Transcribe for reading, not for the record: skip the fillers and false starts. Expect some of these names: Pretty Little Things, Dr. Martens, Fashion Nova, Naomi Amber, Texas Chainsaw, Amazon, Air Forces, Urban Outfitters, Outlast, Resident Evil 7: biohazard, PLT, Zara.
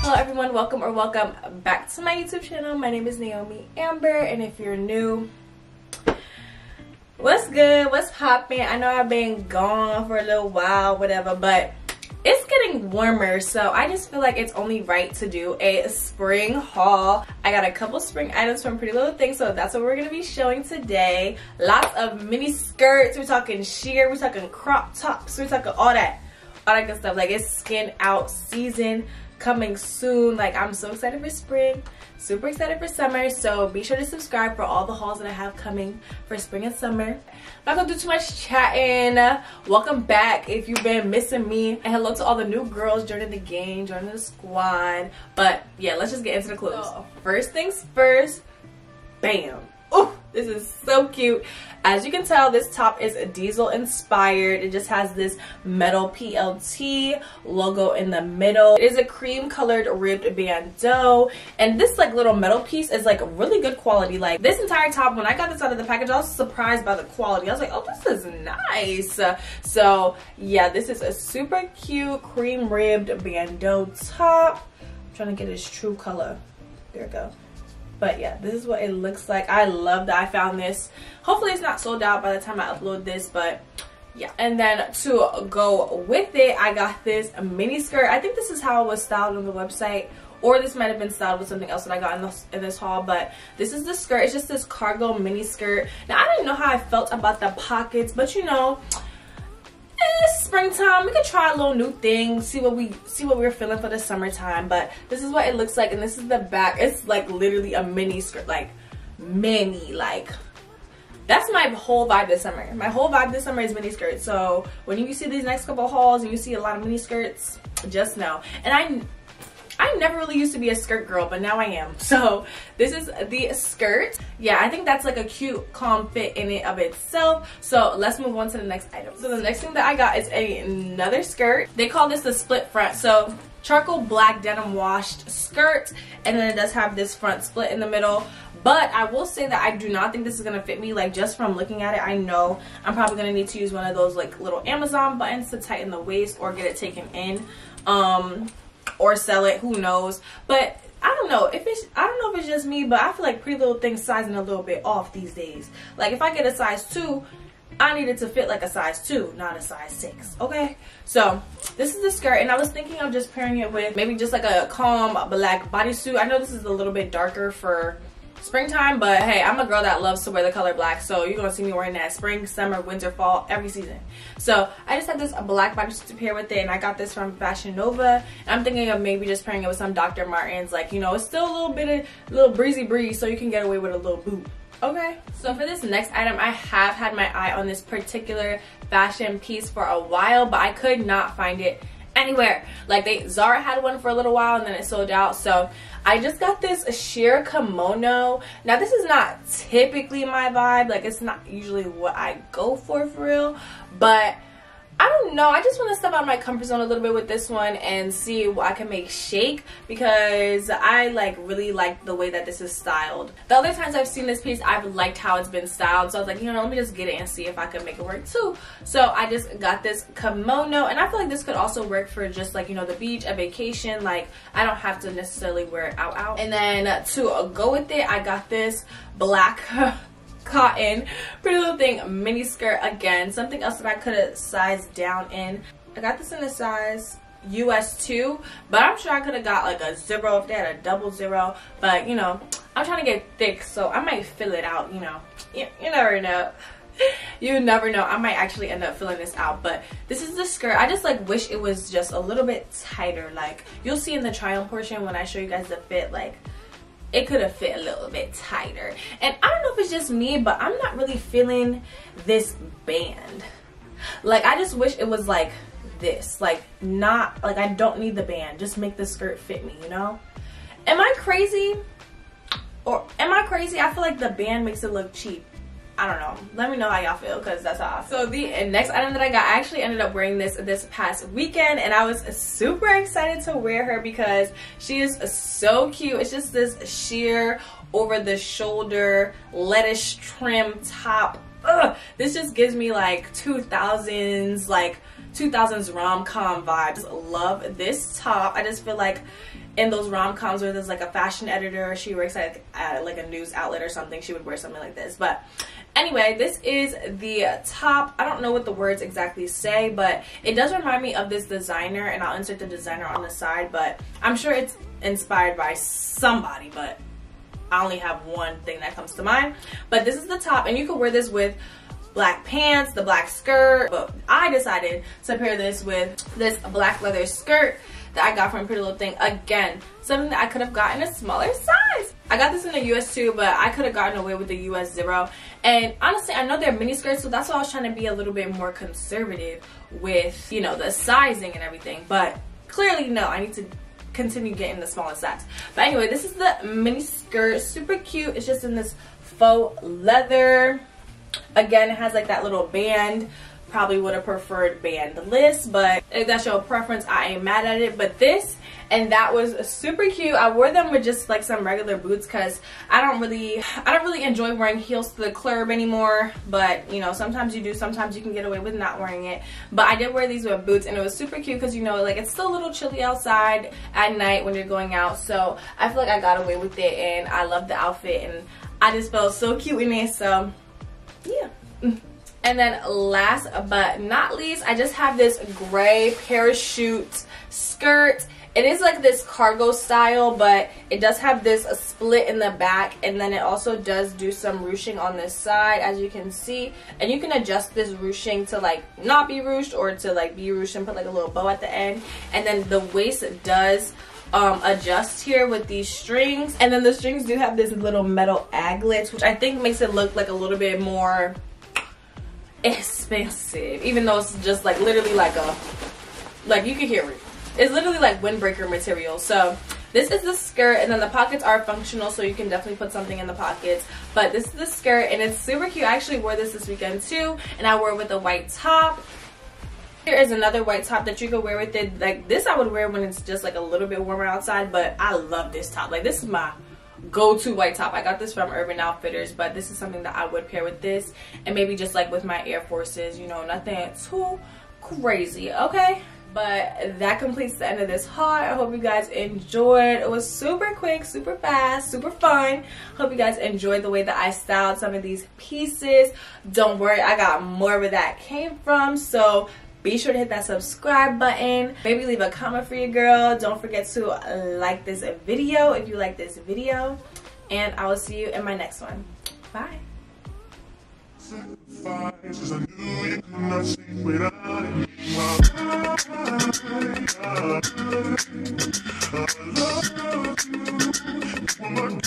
Hello everyone, welcome or welcome back to my YouTube channel. My name is Naomi Amber, and if you're new, what's good, what's poppin'? I know I've been gone for a little while, whatever, but it's getting warmer, so I just feel like it's only right to do a spring haul. I got a couple spring items from Pretty Little Things, so that's what we're gonna be showing today. Lots of mini skirts, we're talking sheer, we're talking crop tops, we're talking all that good stuff. Like, it's skin out season coming soon. Like, I'm so excited for spring, super excited for summer, so be sure to subscribe for all the hauls that I have coming for spring and summer. I'm not gonna do too much chatting. Welcome back if you've been missing me, and hello to all the new girls joining the gang, joining the squad. But yeah, let's just get into the clothes. So, first things first, bam. Oh, this is so cute. As you can tell, this top is diesel inspired. It just has this metal PLT logo in the middle. It is a cream colored ribbed bandeau, and this like little metal piece is like really good quality. Like, this entire top, when I got this out of the package, I was surprised by the quality. I was like, oh, this is nice. So yeah, this is a super cute cream ribbed bandeau top. I'm trying to get its true color. There we go. But yeah, this is what it looks like. I love that I found this. Hopefully it's not sold out by the time I upload this, but yeah. And then to go with it, I got this mini skirt. I think this is how it was styled on the website, or this might have been styled with something else that I got in this haul, but this is the skirt. It's just this cargo mini skirt. Now, I didn't know how I felt about the pockets, but you know, it's springtime, we could try a little new thing, see what we're feeling for the summertime. But this is what it looks like, and this is the back. It's like literally a mini skirt, like mini. Like, that's my whole vibe this summer. My whole vibe this summer is mini skirts. So when you see these next couple hauls and you see a lot of mini skirts, just know. And I never really used to be a skirt girl, but now I am. So this is the skirt. Yeah, I think that's like a cute, calm fit in and of itself. So let's move on to the next item. So the next thing that I got is another skirt. They call this the split front. So charcoal black denim washed skirt, and then it does have this front split in the middle. But I will say that I do not think this is gonna fit me. Like, just from looking at it, I know I'm probably gonna need to use one of those like little Amazon buttons to tighten the waist or get it taken in. Or sell it, who knows. But I don't know if it's just me, but I feel like Pretty Little Things sizing a little bit off these days. Like, if I get a size 2, I need it to fit like a size 2, not a size 6, okay? So this is the skirt, and I was thinking of just pairing it with maybe just like a calm black bodysuit. I know this is a little bit darker for springtime, but hey, I'm a girl that loves to wear the color black, so you're gonna see me wearing that spring, summer, winter, fall, every season. So I just had this black bodysuit to pair with it, and I got this from Fashion Nova, and I'm thinking of maybe just pairing it with some Dr. Martens. Like, you know, it's still a little bit of little breezy breeze, so you can get away with a little boot. Okay, so for this next item, I have had my eye on this particular fashion piece for a while, but I could not find it anywhere. Like, Zara had one for a little while and then it sold out, so I just got this sheer kimono. Now, this is not typically my vibe. Like, it's not usually what I go for real, but I don't know, I just want to step out of my comfort zone a little bit with this one and see what I can make shake, because I like really like the way that this is styled. The other times I've seen this piece, I've liked how it's been styled, so I was like, you know, let me just get it and see if I can make it work too. So I just got this kimono, and I feel like this could also work for just like, you know, the beach, a vacation. Like, I don't have to necessarily wear it out. And then to go with it, I got this black cotton Pretty Little Thing mini skirt. Again, something else that I could have sized down in. I got this in a size US 2, but I'm sure I could have got like a 0 if they had a double 0. But you know, I'm trying to get thick, so I might fill it out. You know, you never know. You never know, I might actually end up filling this out. But this is the skirt. I just like wish it was just a little bit tighter. Like, you'll see in the try on portion when I show you guys the fit, like, it could have fit a little bit tighter. And I don't know if it's just me, but I'm not really feeling this band. Like, I just wish it was like this. Like, not, like, I don't need the band. Just make the skirt fit me, you know? Am I crazy? Or am I crazy? I feel like the band makes it look cheap. I don't know. Let me know how y'all feel, because that's how I feel. So the next item that I got, I actually ended up wearing this past weekend, and I was super excited to wear her because she is so cute. It's just this sheer over the shoulder lettuce trim top. Ugh, this just gives me like 2000s, like 2000s rom-com vibes. Love this top. I just feel like in those rom-coms where there's like a fashion editor, she works at like a news outlet or something, she would wear something like this. But anyway, this is the top. I don't know what the words exactly say, but it does remind me of this designer, and I'll insert the designer on the side, but I'm sure it's inspired by somebody, but I only have one thing that comes to mind. But this is the top, and you can wear this with black pants, the black skirt, but I decided to pair this with this black leather skirt that I got from Pretty Little Thing. Again, something that I could have gotten a smaller size. I got this in the US too, but I could have gotten away with the US 0. And honestly, I know they're mini skirts, so that's why I was trying to be a little bit more conservative with, you know, the sizing and everything. But clearly, no, I need to continue getting the smaller size. But anyway, this is the mini skirt. Super cute. It's just in this faux leather. Again, it has like that little band. Probably would have preferred bandless, but if that's your preference, I ain't mad at it. But this and that was super cute. I wore them with just like some regular boots because I don't really enjoy wearing heels to the club anymore. But you know, sometimes you do, sometimes you can get away with not wearing it. But I did wear these with boots, and it was super cute because, you know, like it's still a little chilly outside at night when you're going out, so I feel like I got away with it, and I love the outfit, and I just felt so cute in it. So yeah. And then last but not least, I just have this gray parachute skirt. It is like this cargo style, but it does have this split in the back, and then it also does do some ruching on this side, as you can see. And you can adjust this ruching to like not be ruched or to like be ruched and put like a little bow at the end. And then the waist does adjust here with these strings. And then the strings do have this little metal aglets, which I think makes it look like a little bit more expensive, even though it's just like literally like a, like you can hear it, it's literally like windbreaker material. So this is the skirt, and then the pockets are functional, so you can definitely put something in the pockets. But this is the skirt, and it's super cute. I actually wore this weekend too, and I wore it with a white top. Here is another white top that you could wear with it. Like this I would wear when it's just like a little bit warmer outside, but I love this top. Like this is my go-to white top. I got this from Urban Outfitters, but this is something that I would pair with this, and maybe just like with my Air Forces, you know, nothing too crazy, okay? But that completes the end of this haul. I hope you guys enjoyed. It was super quick, super fast, super fun. Hope you guys enjoyed the way that I styled some of these pieces. Don't worry, I got more where that came from, so be sure to hit that subscribe button. Maybe leave a comment for your girl. Don't forget to like this video if you like this video. And I will see you in my next one. Bye. Sacrifices I knew you could not see without it. I love you.